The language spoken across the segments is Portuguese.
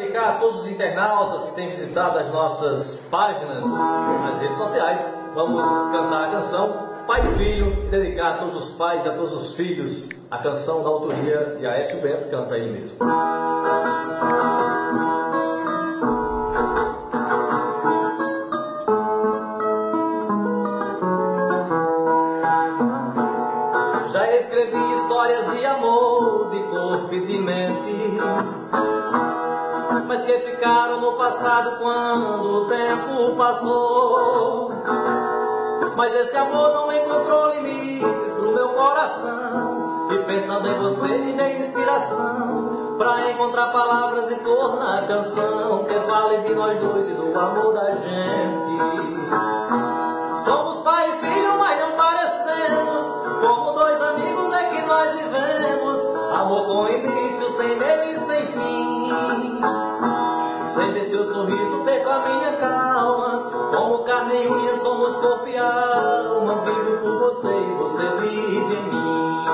comunicar a todos os internautas que têm visitado as nossas páginas nas redes sociais. Vamos cantar a canção Pai e Filho, e dedicar a todos os pais e a todos os filhos a canção da autoria de Aécio Bento, canta ele mesmo. Já escrevi histórias de amor, de corpo e de mente, mas que ficaram no passado quando o tempo passou. Mas esse amor não encontrou limites pro meu coração, e pensando em você me deu inspiração pra encontrar palavras e pôr na canção que fale de nós dois e do amor da gente. Somos pai e filho, mas não parecemos, como dois amigos é que nós vivemos, amor com início, sem medo e sem fim. Sempre seu sorriso, perco a minha calma, como carne e unha somos corpo e alma, vivo por você e você vive em mim.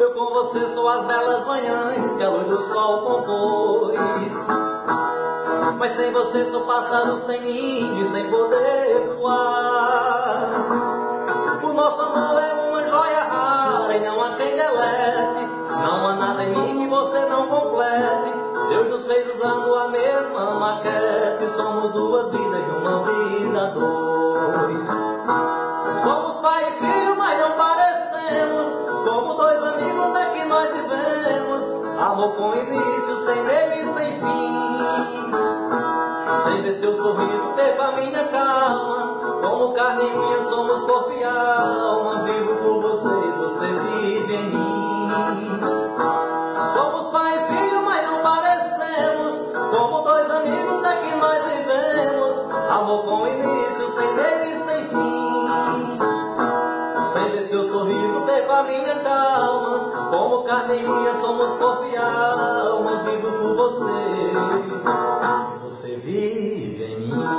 Eu com você sou as belas manhãs que a luz do sol compôs, mas sem você sou pássaro sem ninho e sem poder voar. O nosso amor é uma joia rara e não há quem delete, não há nada em mim que você não complete. Deus nos fez usando a mesma maquete, somos duas vidas e uma vida dois. Somos pai e filho, mas não parecemos, como dois amigos é que nós vivemos, amor com início, sem medo e sem fim. Sempre seu sorriso teve a minha calma, como carne e unha somos corpo e alma, vivo por você e você vive em mim. Somos pai e filho, mas não parecemos, como dois amigos é que nós vivemos, amor com início, sem medo e sem fim. Sempre seu sorriso teve a minha calma, como carne e unha somos corpo e alma, vivo por você. Você vive em mim.